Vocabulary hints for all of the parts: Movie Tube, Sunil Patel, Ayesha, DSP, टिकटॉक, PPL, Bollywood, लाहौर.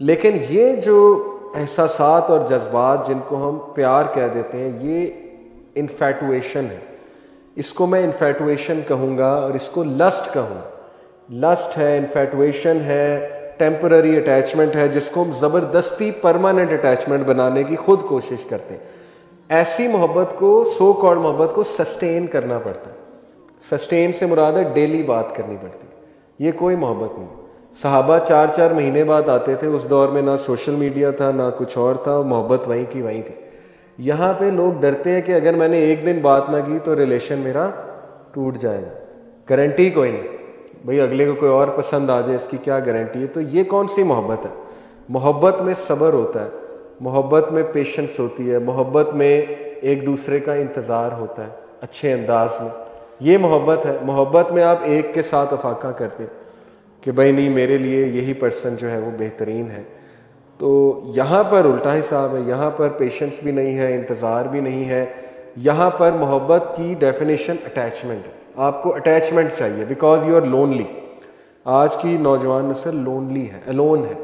लेकिन ये जो एहसासात और जज्बात जिनको हम प्यार कह देते हैं, ये इन्फैटुएशन है। इसको मैं इन्फैटुएशन कहूँगा और इसको लस्ट कहूँ। लस्ट है, इन्फैटुएशन है, टेम्पररी अटैचमेंट है, जिसको हम ज़बरदस्ती परमानेंट अटैचमेंट बनाने की खुद कोशिश करते हैं। ऐसी मोहब्बत को, सो कॉल्ड मोहब्बत को सस्टेन करना पड़ता है। सस्टेन से मुराद है डेली बात करनी पड़ती है, ये कोई मोहब्बत नहीं। सहाबा 4-4 महीने बाद आते थे, उस दौर में ना सोशल मीडिया था ना कुछ और था, मोहब्बत वहीं की वहीं थी। यहाँ पे लोग डरते हैं कि अगर मैंने एक दिन बात ना की तो रिलेशन मेरा टूट जाएगा। गारंटी कोई नहीं भाई, अगले को कोई और पसंद आ जाए इसकी क्या गारंटी है। तो ये कौन सी मोहब्बत है? मोहब्बत में सब्र होता है, मोहब्बत में पेशेंस होती है, मोहब्बत में एक दूसरे का इंतज़ार होता है अच्छे अंदाज में, ये मोहब्बत है। मोहब्बत में आप एक के साथ अफाका करते हैं कि भाई नहीं, मेरे लिए यही पर्सन जो है वो बेहतरीन है। तो यहाँ पर उल्टा हिसाब है, यहाँ पर पेशेंस भी नहीं है, इंतज़ार भी नहीं है। यहाँ पर मोहब्बत की डेफिनेशन अटैचमेंट है। आपको अटैचमेंट चाहिए बिकॉज यू आर लोनली। आज की नौजवान नस्ल लोनली है, अलोन है,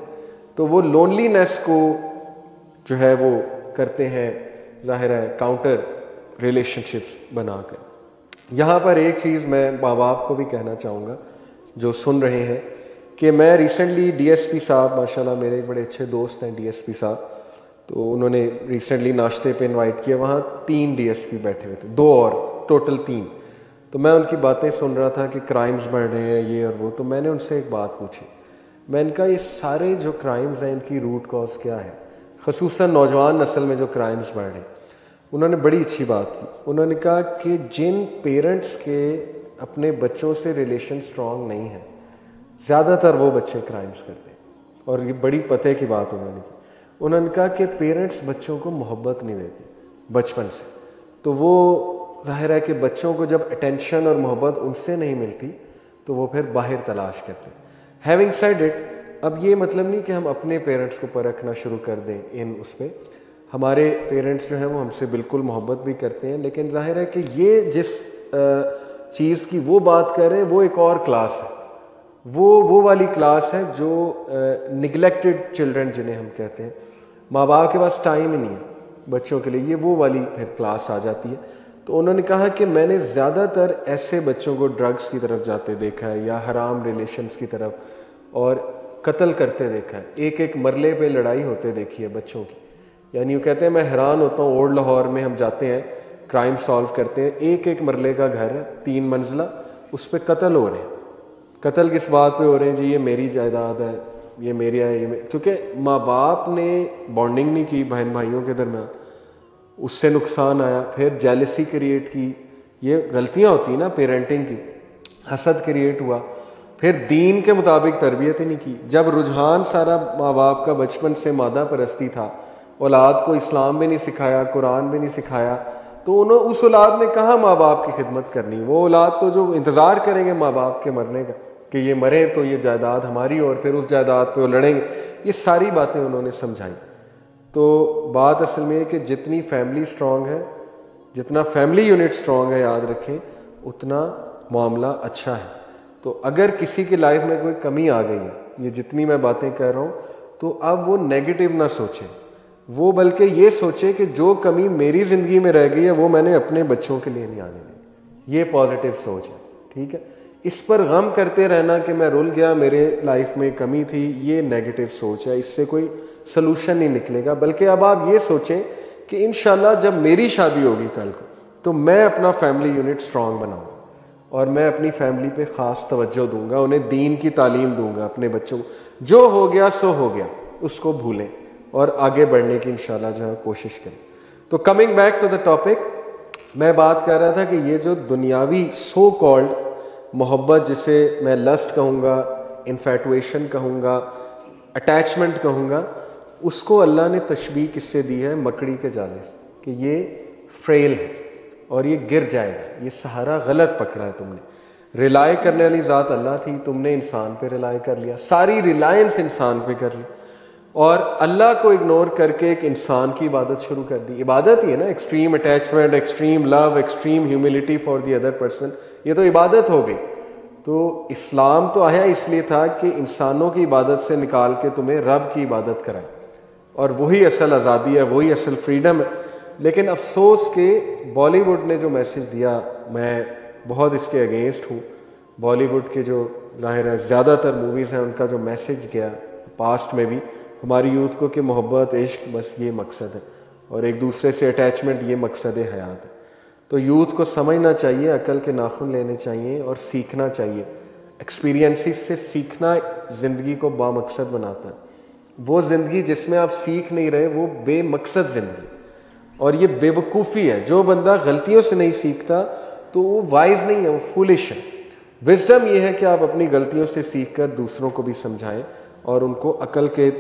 तो वो लोनलीनेस को जो है वो करते हैं जाहिर है काउंटर रिलेशनशिप्स बनाकर। यहाँ पर एक चीज़ मैं माँ बाप को भी कहना चाहूँगा जो सुन रहे हैं कि मैं रिसेंटली DSP साहब, माशाल्लाह मेरे बड़े अच्छे दोस्त हैं DSP साहब, तो उन्होंने रिसेंटली नाश्ते पे इनवाइट किया। वहाँ 3 DSP बैठे हुए थे, 2 और, टोटल 3। तो मैं उनकी बातें सुन रहा था कि क्राइम्स बढ़ रहे हैं ये और वो। तो मैंने उनसे एक बात पूछी, मैंने कहा ये सारे जो क्राइम्स हैं इनकी रूट कॉज क्या है, ख़ुसूसन नौजवान नस्ल में जो क्राइम्स बढ़ रहे हैं। उन्होंने बड़ी अच्छी बात की, उन्होंने कहा कि जिन पेरेंट्स के अपने बच्चों से रिलेशन स्ट्रॉन्ग नहीं है, ज़्यादातर वो बच्चे क्राइम्स करते हैं। और ये बड़ी पते की बात उन्होंने की। उन्होंने कहा कि पेरेंट्स बच्चों को मोहब्बत नहीं देते बचपन से, तो वो जाहिर है कि बच्चों को जब अटेंशन और मोहब्बत उनसे नहीं मिलती तो वो फिर बाहर तलाश करते हैं। हैविंग सेड इट, अब ये मतलब नहीं कि हम अपने पेरेंट्स को परखना शुरू कर दें इन उस पर। हमारे पेरेंट्स जो हैं वो हमसे बिल्कुल मोहब्बत भी करते हैं, लेकिन जाहिर है कि ये जिस चीज़ की वो बात कर रहे हैं वो एक और क्लास है, वो वाली क्लास है जो निगलेक्टेड चिल्ड्रन जिन्हें हम कहते हैं। माँ बाप के पास टाइम ही नहीं है बच्चों के लिए, ये वो वाली फिर क्लास आ जाती है। तो उन्होंने कहा कि मैंने ज़्यादातर ऐसे बच्चों को ड्रग्स की तरफ जाते देखा है या हराम रिलेशंस की तरफ, और कत्ल करते देखा है, एक एक मरले पे लड़ाई होते देखी है बच्चों की। यानी वो कहते हैं मैं हैरान होता हूँ, ओल्ड लाहौर में हम जाते हैं, क्राइम सॉल्व करते हैं, एक एक मरले का घर है 3 मंजिला, उस पर कत्ल हो रहे हैं। कत्ल किस बात पे हो रहे हैं जी, ये मेरी जायदाद है, ये मेरी है, ये मेरी। क्योंकि माँ बाप ने बॉन्डिंग नहीं की बहन भाइयों के दरम्यान, उससे नुकसान आया, फिर जेलसी क्रिएट की, ये गलतियाँ होती हैं ना पेरेंटिंग की, हसद क्रिएट हुआ, फिर दीन के मुताबिक तरबियत ही नहीं की। जब रुझान सारा माँ बाप का बचपन से मादा परस्ती था, औलाद को इस्लाम भी नहीं सिखाया, कुरान भी नहीं सिखाया, तो उन्होंने उस औलाद ने कहाँ माँ बाप की खिदमत करनी। वो औलाद तो जो इंतज़ार करेंगे माँ बाप के मरने का कि ये मरे तो ये जायदाद हमारी, और फिर उस जायदाद पे वो लड़ेंगे। ये सारी बातें उन्होंने समझाई। तो बात असल में है कि जितनी फैमिली स्ट्रॉन्ग है, जितना फैमिली यूनिट स्ट्रॉन्ग है, याद रखें उतना मामला अच्छा है। तो अगर किसी की लाइफ में कोई कमी आ गई है, ये जितनी मैं बातें कह रहा हूँ, तो अब वो नेगेटिव ना सोचे, वो बल्कि ये सोचे कि जो कमी मेरी ज़िंदगी में रह गई है वो मैंने अपने बच्चों के लिए नहीं आने दी। ये पॉजिटिव सोच है, ठीक है। इस पर गम करते रहना कि मैं रुल गया, मेरे लाइफ में कमी थी, ये नेगेटिव सोच है, इससे कोई सलूशन नहीं निकलेगा। बल्कि अब आप ये सोचें कि इंशाल्लाह जब मेरी शादी होगी कल को, तो मैं अपना फैमिली यूनिट स्ट्रॉन्ग बनाऊँगा और मैं अपनी फैमिली पे ख़ास तवज्जो दूँगा, उन्हें दीन की तालीम दूँगा, अपने बच्चों को जो हो गया सो हो गया, उसको भूलें और आगे बढ़ने की इंशाल्लाह जो है कोशिश करें। तो coming back to the topic, मैं बात कर रहा था कि ये जो दुनियावी सो कॉल्ड मोहब्बत, जिसे मैं लस्ट कहूँगा, इन्फैटुएशन कहूँगा, अटैचमेंट कहूँगा, उसको अल्लाह ने तशबीह किससे दी है, मकड़ी के जाले से, कि ये फ्रेल है और ये गिर जाएगा, ये सहारा गलत पकड़ा है तुमने। रिलाय करने वाली ज़ात अल्लाह थी, तुमने इंसान पे रिलाय कर लिया, सारी रिलायंस इंसान पे कर ली, और अल्लाह को इग्नोर करके एक इंसान की इबादत शुरू कर दी। इबादत ही है ना, extreme attachment, extreme love, extreme humility for the other person, ये तो इबादत हो गई। तो इस्लाम तो आया इसलिए था कि इंसानों की इबादत से निकाल के तुम्हें रब की इबादत कराएं, और वही असल आज़ादी है, वही असल फ्रीडम है। लेकिन अफसोस के बॉलीवुड ने जो मैसेज दिया, मैं बहुत इसके अगेंस्ट हूँ। बॉलीवुड के जो ज़ाहिर है ज़्यादातर मूवीज़ हैं, उनका जो मैसेज गया पास्ट में भी हमारी यूथ को कि मोहब्बत इश्क बस ये मकसद है, और एक दूसरे से अटैचमेंट ये मकसद हयात है। तो यूथ को समझना चाहिए, अकल के नाखून लेने चाहिए और सीखना चाहिए। एक्सपीरियंसेस से सीखना ज़िंदगी को बामकसद बनाता है। वो ज़िंदगी जिसमें आप सीख नहीं रहे वो बेमकसद ज़िंदगी, और ये बेवकूफ़ी है। जो बंदा गलतियों से नहीं सीखता तो वो वाइज नहीं है, वो फूलिश है। विजडम ये है कि आप अपनी गलतियों से सीख कर दूसरों को भी समझाएं और उनको अकल के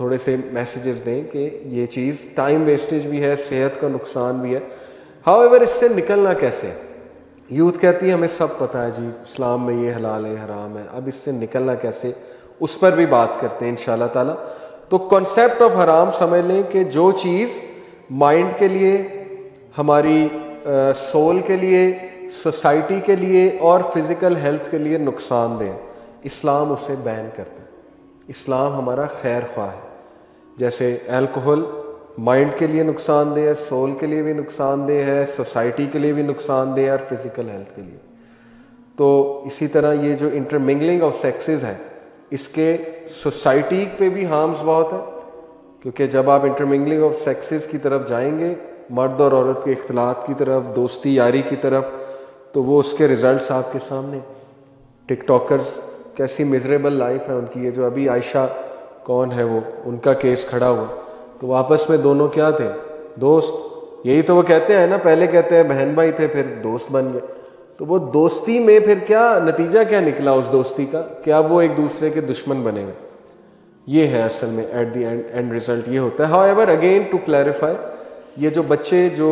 थोड़े से मैसेजेस दें कि ये चीज़ टाइम वेस्टेज भी है, सेहत का नुकसान भी है। हाउएवर इससे निकलना कैसे? यूथ कहती है हमें सब पता है जी, इस्लाम में ये हलाल है हराम है, अब इससे निकलना कैसे, उस पर भी बात करते हैं इंशाल्लाह ताला। तो कॉन्सेप्ट ऑफ हराम समझ लें कि जो चीज़ माइंड के लिए, हमारी सोल के लिए, सोसाइटी के लिए और फिज़िकल हेल्थ के लिए नुकसानदेह, इस्लाम उसे बैन करता है। इस्लाम हमारा खैर ख्वाह है। जैसे अल्कोहल माइंड के लिए नुकसानदेह है, सोल के लिए भी नुकसानदेह है, सोसाइटी के लिए भी नुकसानदेह है और फिज़िकल हेल्थ के लिए। तो इसी तरह ये जो इंटरमिंगलिंग ऑफ सेक्सेस है, इसके सोसाइटी पे भी हार्म्स बहुत है, क्योंकि जब आप इंटरमिंगलिंग ऑफ सेक्सेस की तरफ जाएंगे, मर्द और औरत के इख्तलात की तरफ, दोस्ती यारी की तरफ, तो वो उसके रिज़ल्ट्स आपके सामने। टिकटॉकर्स कैसी मिजरेबल लाइफ है उनकी। ये जो अभी आयशा कौन है वो, उनका केस खड़ा हुआ, तो वापस में दोनों क्या थे, दोस्त। यही तो वो कहते हैं ना, पहले कहते हैं बहन भाई थे, फिर दोस्त बन गए। तो वो दोस्ती में फिर क्या नतीजा क्या निकला उस दोस्ती का, कि अब वो एक दूसरे के दुश्मन बने हुए। ये है असल में एट दी एंड रिज़ल्ट ये होता है। हाउएवर अगेन टू क्लैरिफाई, ये जो बच्चे जो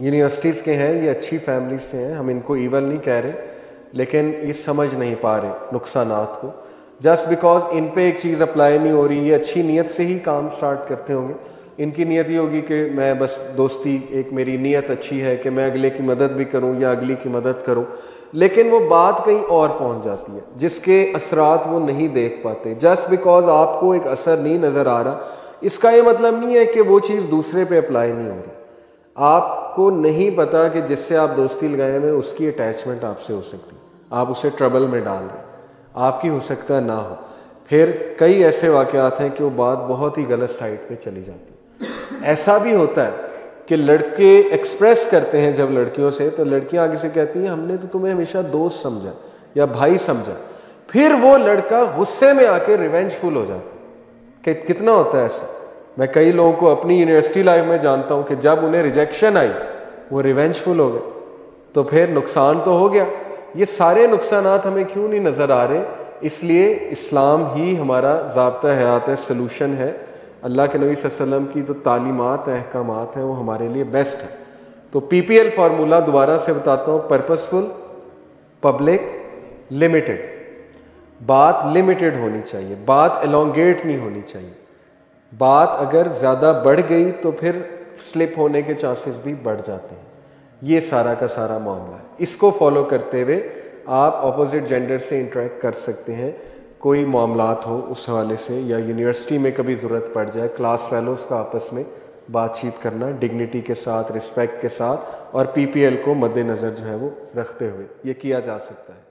यूनिवर्सिटीज़ के हैं, ये अच्छी फैमिली से हैं, हम इनको ईवल नहीं कह रहे, लेकिन ये समझ नहीं पा रहे नुकसानात को। जस्ट बिकॉज इन पे एक चीज़ अप्लाई नहीं हो रही, ये अच्छी नीयत से ही काम स्टार्ट करते होंगे। इनकी नीयत ये होगी कि मैं बस दोस्ती, एक मेरी नीयत अच्छी है कि मैं अगले की मदद भी करूं या अगली की मदद करूं, लेकिन वो बात कहीं और पहुंच जाती है जिसके असरात वो नहीं देख पाते। जस्ट बिकॉज आपको एक असर नहीं नज़र आ रहा, इसका ये मतलब नहीं है कि वो चीज़ दूसरे पे अप्लाई नहीं हो रही। आपको नहीं पता कि जिससे आप दोस्ती लगाए हुए उसकी अटैचमेंट आपसे हो सकती, आप उसे ट्रबल में डाल रहे, आपकी हो सकता है ना हो। फिर कई ऐसे वाक़यात हैं कि वो बात बहुत ही गलत साइड पे चली जाती है। ऐसा भी होता है कि लड़के एक्सप्रेस करते हैं जब लड़कियों से, तो लड़कियां आगे से कहती हैं हमने तो तुम्हें हमेशा दोस्त समझा या भाई समझा, फिर वो लड़का गुस्से में आके रिवेंजफुल हो जाता है। कितना होता है ऐसा? मैं कई लोगों को अपनी यूनिवर्सिटी लाइफ में जानता हूँ कि जब उन्हें रिजेक्शन आई वो रिवेंजफुल हो गए, तो फिर नुकसान तो हो गया। ये सारे नुकसानात हमें क्यों नहीं नज़र आ रहे? इसलिए इस्लाम ही हमारा ज़ाब्ता हयात है, सलूशन है। अल्लाह के नबी वसल्लम की तो तालीमात अहकामात हैं वो हमारे लिए बेस्ट है। तो PPL फार्मूला दोबारा से बताता हूँ, पर्पसफुल, पब्लिक, लिमिटेड। बात लिमिटेड होनी चाहिए, बात एलोंगेट नहीं होनी चाहिए। बात अगर ज़्यादा बढ़ गई तो फिर स्लिप होने के चांसेस भी बढ़ जाते हैं। ये सारा का सारा मामला है। इसको फॉलो करते हुए आप ऑपोजिट जेंडर से इंटरेक्ट कर सकते हैं, कोई मामलात हो उस हवाले से, या यूनिवर्सिटी में कभी ज़रूरत पड़ जाए क्लास फेलोज़ का आपस में बातचीत करना, डिग्निटी के साथ, रिस्पेक्ट के साथ, और PPL को मद्देनज़र जो है वो रखते हुए ये किया जा सकता है।